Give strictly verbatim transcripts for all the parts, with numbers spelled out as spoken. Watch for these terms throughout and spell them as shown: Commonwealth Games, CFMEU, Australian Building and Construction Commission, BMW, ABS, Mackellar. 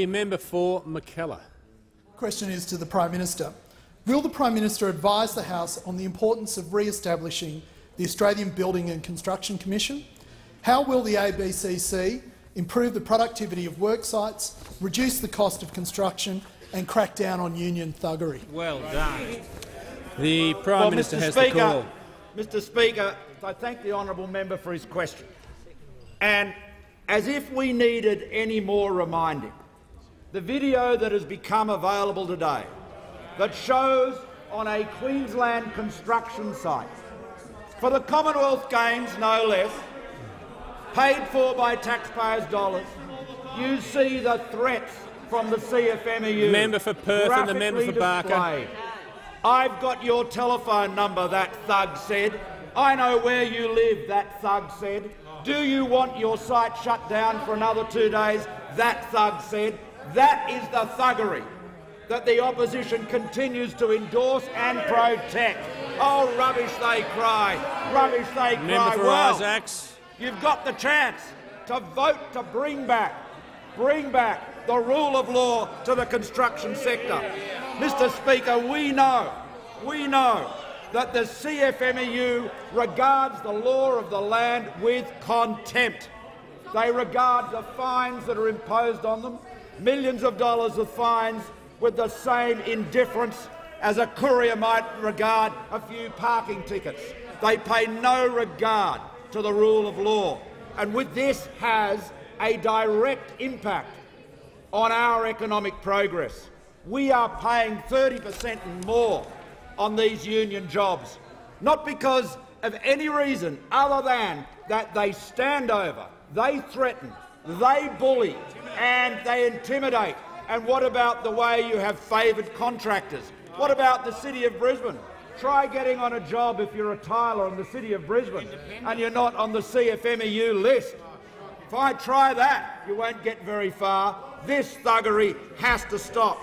Member for Mackellar. The question is to the Prime Minister. Will the Prime Minister advise the House on the importance of re-establishing the Australian Building and Construction Commission? How will the A B C C improve the productivity of work sites, reduce the cost of construction and crack down on union thuggery? Well done. The Prime well, Minister Mr. has Speaker, the call. Mr Speaker, I thank the honourable member for his question. And as if we needed any more reminding, the video that has become available today that shows on a Queensland construction site for the Commonwealth Games, no less, paid for by taxpayers' dollars, you see the threats from the C F M E U. The member for Perth and the member for Barker. Displayed. I've got your telephone number, that thug said. I know where you live, that thug said. Do you want your site shut down for another two days? That thug said. That is the thuggery that the opposition continues to endorse and protect. Oh, rubbish they cry, rubbish they cry. Well, you've got the chance to vote to bring back, bring back the rule of law to the construction sector. Mister Speaker, we know, we know that the C F M E U regards the law of the land with contempt. They regard the fines that are imposed on them, millions of dollars of fines, with the same indifference as a courier might regard a few parking tickets. They pay no regard to the rule of law, and with this has a direct impact on our economic progress. We are paying thirty percent and more on these union jobs, not because of any reason other than that they stand over, they threaten, they bully and they intimidate. And what about the way you have favoured contractors? What about the City of Brisbane? Try getting on a job if you're a tiler in the City of Brisbane and you're not on the C F M E U list. If I try that, you won't get very far. This thuggery has to stop.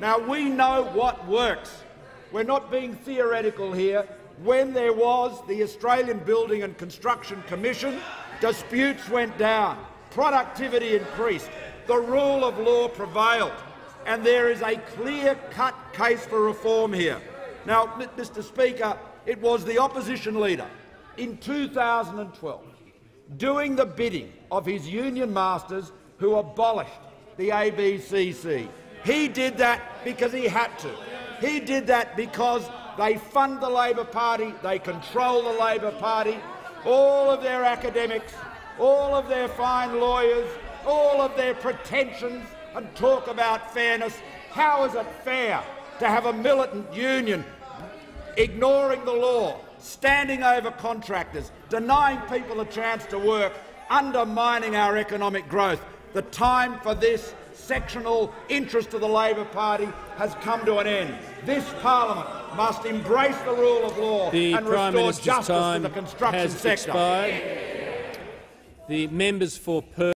Now, we know what works. We're not being theoretical here. When there was the Australian Building and Construction Commission, disputes went down. Productivity increased, the rule of law prevailed, and there is a clear-cut case for reform here. Now, Mister Speaker, it was the opposition leader in two thousand twelve doing the bidding of his union masters who abolished the A B C C. He did that because he had to. He did that because they fund the Labor Party, they control the Labor Party, all of their academics, all of their fine lawyers, all of their pretensions and talk about fairness. How is it fair to have a militant union ignoring the law, standing over contractors, denying people a chance to work, undermining our economic growth? The time for this sectional interest of the Labor Party has come to an end. This Parliament must embrace the rule of law the and Prime restore Minister's justice to the construction sector. Expired. The members for Perth